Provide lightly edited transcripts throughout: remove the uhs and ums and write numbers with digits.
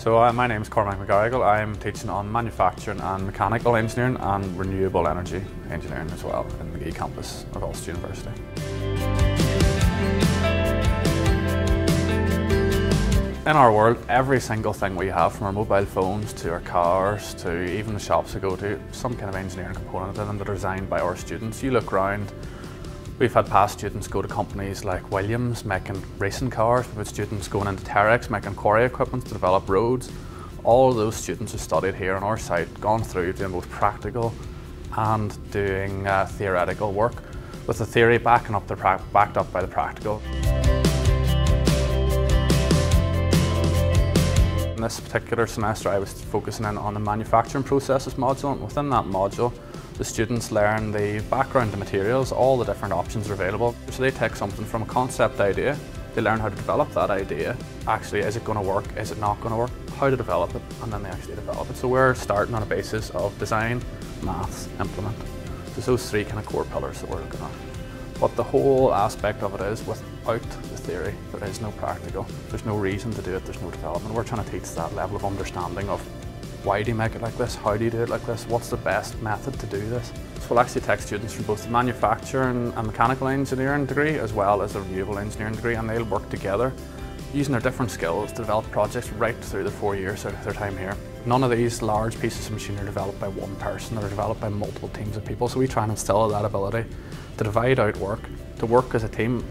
So my name is Cormac McGarrigle. I'm teaching on manufacturing and mechanical engineering and renewable energy engineering as well in the Magee Campus of Ulster University. In our world, every single thing we have, from our mobile phones to our cars to even the shops we go to, some kind of engineering component in them that are designed by our students. You look around, we've had past students go to companies like Williams making racing cars, we've had students going into Terex making quarry equipment to develop roads. All of those students who studied here on our site, gone through doing both practical and doing theoretical work, with the theory backed up by the practical. In this particular semester I was focusing in on the manufacturing processes module, and within that module the students learn the background to materials, all the different options are available. So they take something from a concept idea, they learn how to develop that idea. Actually, is it going to work, is it not going to work, how to develop it, and then they actually develop it. So we're starting on a basis of design, maths, implement. So those three kind of core pillars that we're looking at. But the whole aspect of it is, without the theory, there is no practical. There's no reason to do it, there's no development. We're trying to teach that level of understanding of why do you make it like this, how do you do it like this, what's the best method to do this. So we'll actually take students from both the manufacturing and mechanical engineering degree as well as the renewable engineering degree, and they'll work together using their different skills to develop projects right through the 4 years of their time here. None of these large pieces of machinery are developed by one person, they're developed by multiple teams of people, so we try and instill that ability to divide out work, to work as a team.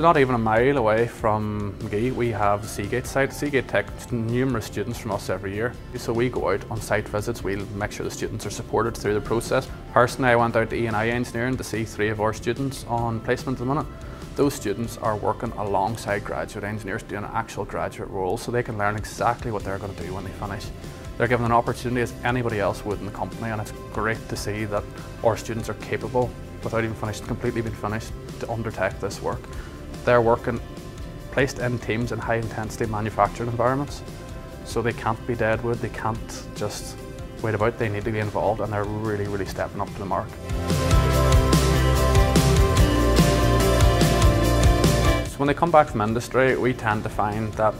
Not even a mile away from Magee, we have the Seagate site. Seagate takes numerous students from us every year. So we go out on site visits, we'll make sure the students are supported through the process. Personally, I went out to E&I Engineering to see 3 of our students on placement at the minute. Those students are working alongside graduate engineers doing actual graduate roles, so they can learn exactly what they're going to do when they finish. They're given an opportunity as anybody else would in the company, and it's great to see that our students are capable, without even completely being finished, to undertake this work. They're working placed in teams in high intensity manufacturing environments, so they can't be dead wood, they can't just wait about, they need to be involved, and they're really stepping up to the mark. So when they come back from industry, we tend to find that,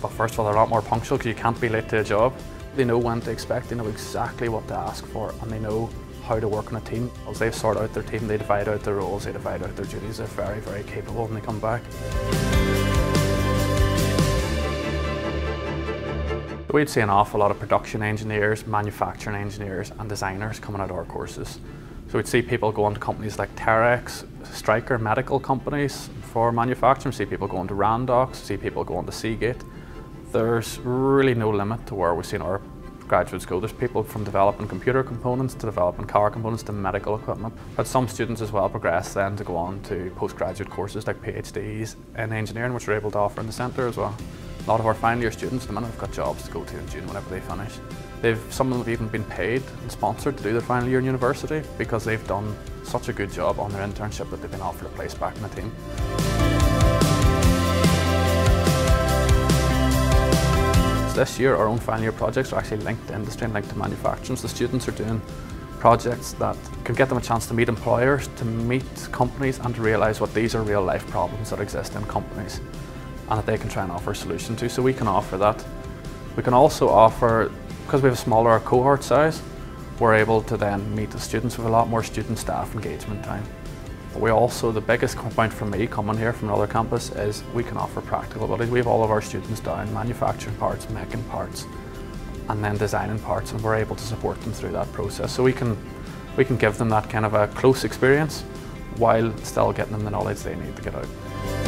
well, first of all, they're a lot more punctual because you can't be late to a job. They know when to expect, they know exactly what to ask for, and they know how to work in a team. As they sort out their team, they divide out their roles, they divide out their duties. They're very capable when they come back. We'd see an awful lot of production engineers, manufacturing engineers and designers coming out of our courses. So we'd see people going to companies like Terex, Stryker medical companies for manufacturing, see people going to Randox, see people going to Seagate. There's really no limit to where we've seen our graduates go. There's people from developing computer components to developing car components to medical equipment. But some students as well progress then to go on to postgraduate courses like PhDs in engineering, which we're able to offer in the centre as well. A lot of our final year students at the minute have got jobs to go to in June whenever they finish. Some of them have even been paid and sponsored to do their final year in university because they've done such a good job on their internship that they've been offered a place back in the team. This year, our own final year projects are actually linked to industry and linked to manufacturing. So the students are doing projects that can get them a chance to meet employers, to meet companies, and to realise what these are real life problems that exist in companies and that they can try and offer a solution to. So we can offer that. We can also offer, because we have a smaller cohort size, we're able to then meet the students with a lot more student-staff engagement time. But we also, the biggest point for me coming here from another campus is we can offer practical ability. We have all of our students down manufacturing parts, making parts, and then designing parts, and we're able to support them through that process. So we can give them that kind of a close experience while still getting them the knowledge they need to get out.